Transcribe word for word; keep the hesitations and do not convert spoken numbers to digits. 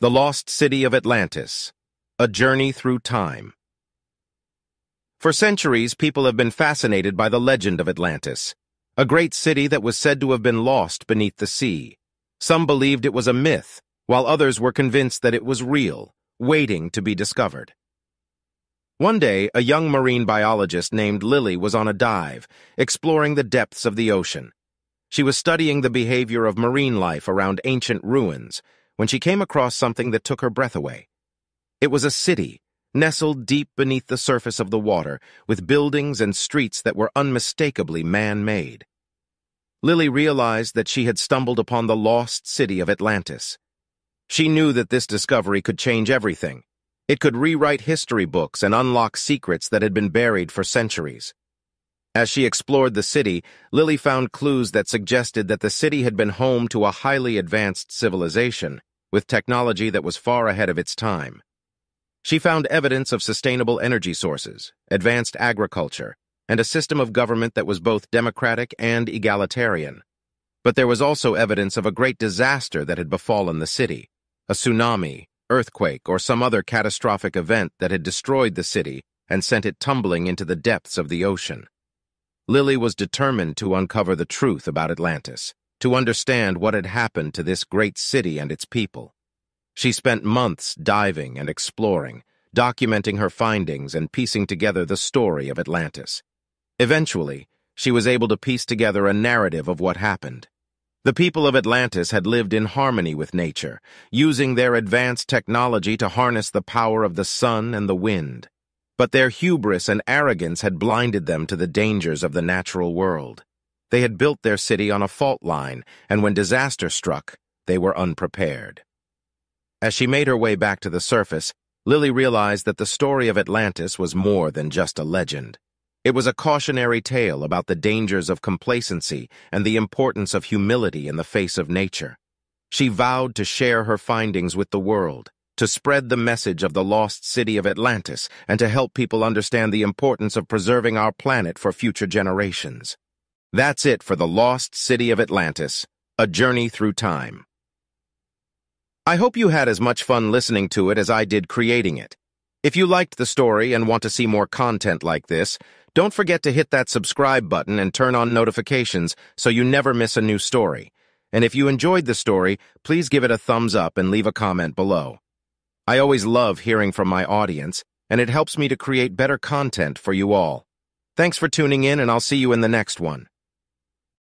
The Lost City of Atlantis, A Journey Through Time. For centuries, people have been fascinated by the legend of Atlantis, a great city that was said to have been lost beneath the sea. Some believed it was a myth, while others were convinced that it was real, waiting to be discovered. One day, a young marine biologist named Lily was on a dive, exploring the depths of the ocean. She was studying the behavior of marine life around ancient ruins, when she came across something that took her breath away. It was a city, nestled deep beneath the surface of the water, with buildings and streets that were unmistakably man-made. Lily realized that she had stumbled upon the lost city of Atlantis. She knew that this discovery could change everything. It could rewrite history books and unlock secrets that had been buried for centuries. As she explored the city, Lily found clues that suggested that the city had been home to a highly advanced civilization, with technology that was far ahead of its time. She found evidence of sustainable energy sources, advanced agriculture, and a system of government that was both democratic and egalitarian. But there was also evidence of a great disaster that had befallen the city, a tsunami, earthquake, or some other catastrophic event that had destroyed the city and sent it tumbling into the depths of the ocean. Lily was determined to uncover the truth about Atlantis, to understand what had happened to this great city and its people. She spent months diving and exploring, documenting her findings and piecing together the story of Atlantis. Eventually, she was able to piece together a narrative of what happened. The people of Atlantis had lived in harmony with nature, using their advanced technology to harness the power of the sun and the wind. But their hubris and arrogance had blinded them to the dangers of the natural world. They had built their city on a fault line, and when disaster struck, they were unprepared. As she made her way back to the surface, Lily realized that the story of Atlantis was more than just a legend. It was a cautionary tale about the dangers of complacency and the importance of humility in the face of nature. She vowed to share her findings with the world, to spread the message of the lost city of Atlantis, and to help people understand the importance of preserving our planet for future generations. That's it for The Lost City of Atlantis, A Journey Through Time. I hope you had as much fun listening to it as I did creating it. If you liked the story and want to see more content like this, don't forget to hit that subscribe button and turn on notifications so you never miss a new story. And if you enjoyed the story, please give it a thumbs up and leave a comment below. I always love hearing from my audience, and it helps me to create better content for you all. Thanks for tuning in, and I'll see you in the next one.